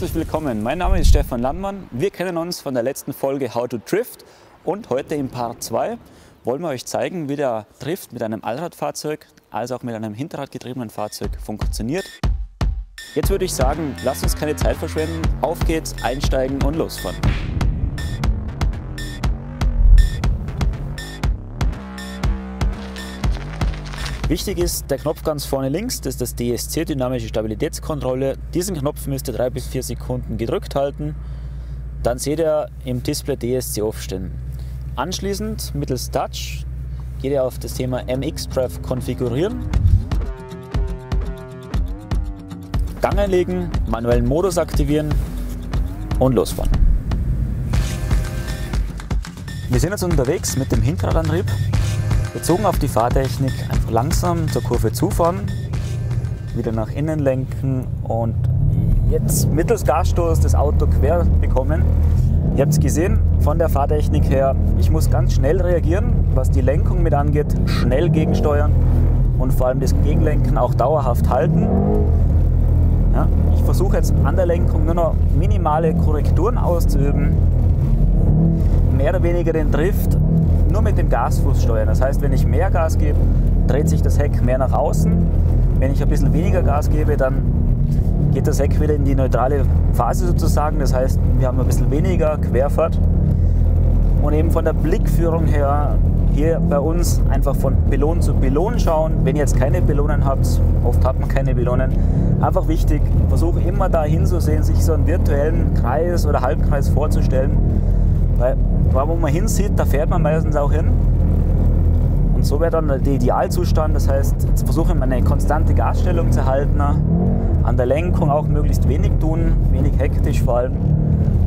Herzlich willkommen, mein Name ist Stefan Landmann. Wir kennen uns von der letzten Folge How to Drift und heute im Part 2 wollen wir euch zeigen, wie der Drift mit einem Allradfahrzeug als auch mit einem hinterradgetriebenen Fahrzeug funktioniert. Jetzt würde ich sagen, lasst uns keine Zeit verschwenden, auf geht's, einsteigen und losfahren. Wichtig ist der Knopf ganz vorne links, das ist das DSC, dynamische Stabilitätskontrolle. Diesen Knopf müsst ihr 3 bis 4 Sekunden gedrückt halten, dann seht ihr im Display DSC aufstehen. Anschließend mittels Touch geht ihr auf das Thema M xDrive konfigurieren, Gang einlegen, manuellen Modus aktivieren und losfahren. Wir sind jetzt unterwegs mit dem Hinterradantrieb. Bezogen auf die Fahrtechnik einfach langsam zur Kurve zufahren, wieder nach innen lenken und jetzt mittels Gasstoß das Auto quer bekommen. Ihr habt es gesehen, von der Fahrtechnik her, ich muss ganz schnell reagieren, was die Lenkung mit angeht, schnell gegensteuern und vor allem das Gegenlenken auch dauerhaft halten. Ja, ich versuche jetzt an der Lenkung nur noch minimale Korrekturen auszuüben, mehr oder weniger den Drift nur mit dem Gasfuß steuern. Das heißt, wenn ich mehr Gas gebe, dreht sich das Heck mehr nach außen. Wenn ich ein bisschen weniger Gas gebe, dann geht das Heck wieder in die neutrale Phase sozusagen. Das heißt, wir haben ein bisschen weniger Querfahrt. Und eben von der Blickführung her hier bei uns einfach von Pylon zu Pylon schauen. Wenn ihr jetzt keine Pylonen habt, oft hat man keine Pylonen, einfach wichtig, versuche immer dahin zu sehen, sich so einen virtuellen Kreis oder Halbkreis vorzustellen. Weil wo man hinsieht, da fährt man meistens auch hin. Und so wäre dann der Idealzustand. Das heißt, jetzt versuche ich eine konstante Gasstellung zu halten, an der Lenkung auch möglichst wenig tun, wenig hektisch vor allem.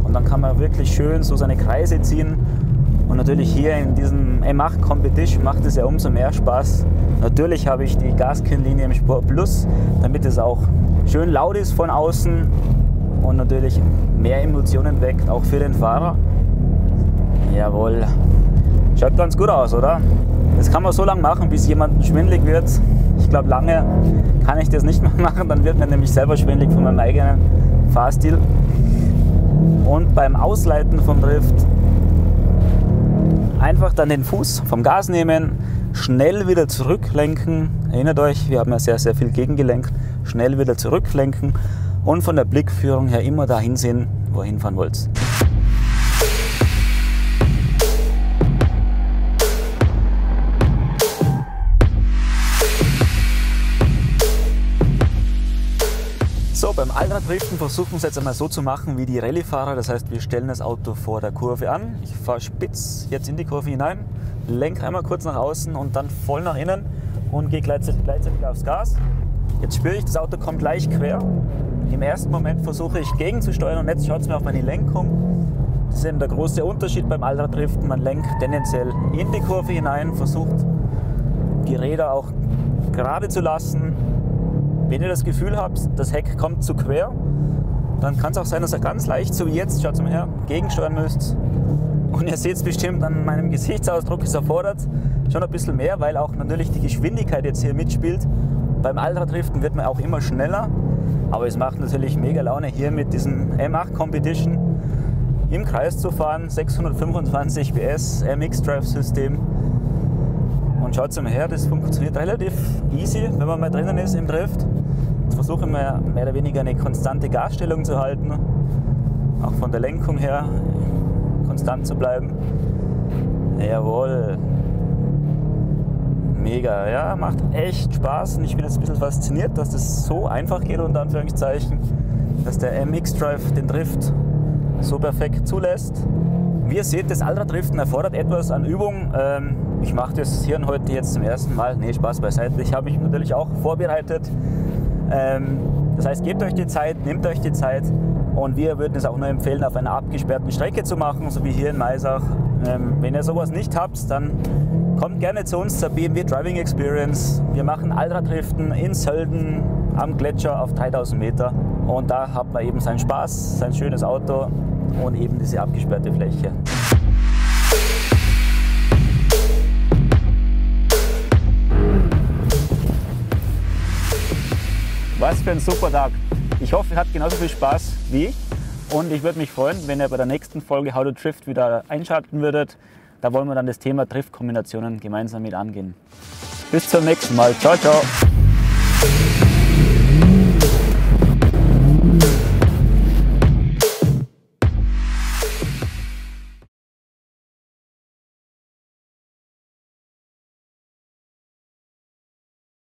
Und dann kann man wirklich schön so seine Kreise ziehen. Und natürlich hier in diesem M8 Competition macht es ja umso mehr Spaß. Natürlich habe ich die Gaskennlinie im Sport Plus, damit es auch schön laut ist von außen und natürlich mehr Emotionen weckt, auch für den Fahrer. Jawohl, schaut ganz gut aus, oder? Das kann man so lange machen, bis jemand schwindelig wird. Ich glaube, lange kann ich das nicht mehr machen, dann wird man nämlich selber schwindelig von meinem eigenen Fahrstil. Und beim Ausleiten vom Drift einfach dann den Fuß vom Gas nehmen, schnell wieder zurücklenken. Erinnert euch, wir haben ja sehr, sehr viel gegengelenkt. Schnell wieder zurücklenken und von der Blickführung her immer dahin sehen, wo ihr hinfahren wollt. So, beim Allraddriften versuchen wir es jetzt einmal so zu machen wie die Rallye-Fahrer. Das heißt, wir stellen das Auto vor der Kurve an. Ich fahre spitz jetzt in die Kurve hinein, lenke einmal kurz nach außen und dann voll nach innen und gehe gleichzeitig aufs Gas. Jetzt spüre ich, das Auto kommt gleich quer. Im ersten Moment versuche ich gegenzusteuern und jetzt schaut es mir auf meine Lenkung. Das ist eben der große Unterschied beim Allraddriften. Man lenkt tendenziell in die Kurve hinein, versucht die Räder auch gerade zu lassen. Wenn ihr das Gefühl habt, das Heck kommt zu quer, dann kann es auch sein, dass ihr ganz leicht, so wie jetzt, schaut mal her, gegensteuern müsst. Und ihr seht es bestimmt an meinem Gesichtsausdruck, es erfordert schon ein bisschen mehr, weil auch natürlich die Geschwindigkeit jetzt hier mitspielt. Beim Allraddriften wird man auch immer schneller, aber es macht natürlich mega Laune, hier mit diesem M8 Competition im Kreis zu fahren. 625 PS, M xDrive System. Und schaut mal her, das funktioniert relativ easy, wenn man mal drinnen ist im Drift. Jetzt versuche ich mal mehr oder weniger eine konstante Gasstellung zu halten, auch von der Lenkung her konstant zu bleiben. Jawohl, mega, ja, macht echt Spaß und ich bin jetzt ein bisschen fasziniert, dass das so einfach geht, unter Anführungszeichen, dass der M xDrive den Drift so perfekt zulässt. Wie ihr seht, das Allraddriften erfordert etwas an Übung. Ich mache das hier und heute jetzt zum ersten Mal. Nee, Spaß beiseite. Ich habe mich natürlich auch vorbereitet. Das heißt, gebt euch die Zeit, nehmt euch die Zeit. Und wir würden es auch nur empfehlen, auf einer abgesperrten Strecke zu machen, so wie hier in Maisach. Wenn ihr sowas nicht habt, dann kommt gerne zu uns zur BMW Driving Experience. Wir machen Allraddriften in Sölden am Gletscher auf 3000 Meter. Und da hat man eben seinen Spaß, sein schönes Auto und eben diese abgesperrte Fläche. Was für ein super Tag! Ich hoffe, ihr habt genauso viel Spaß wie ich. Und ich würde mich freuen, wenn ihr bei der nächsten Folge How to Drift wieder einschalten würdet. Da wollen wir dann das Thema Driftkombinationen gemeinsam mit angehen. Bis zum nächsten Mal. Ciao, ciao.